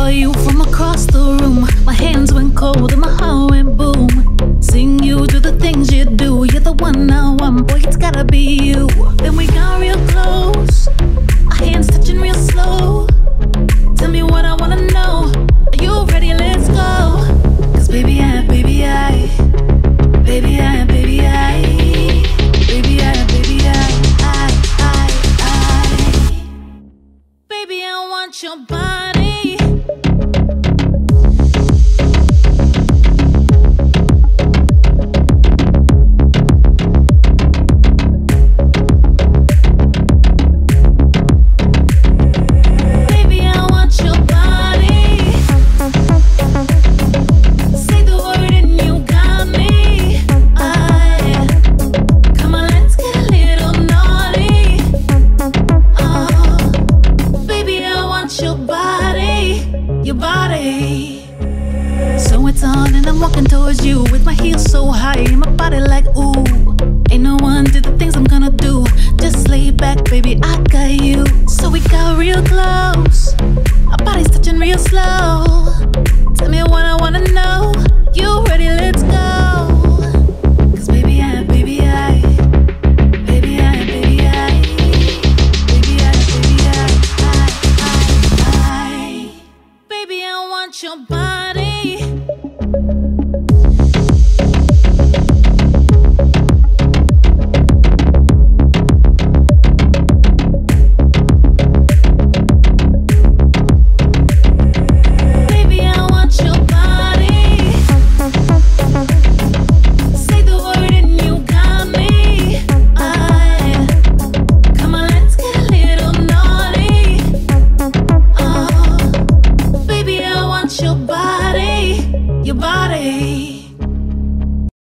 saw you from across the room. My hands went cold and my heart went boom. Seeing you do the things you do. You're the one I want, boy, it's gotta be you. Then we got real close, our hands touching real slow. Tell me what I wanna know. Are you ready? Let's go. Cause baby I, baby I, baby I, baby I, baby I, baby I, baby I want your body. Baby, I got you. So we got real close, our bodies touching real slow.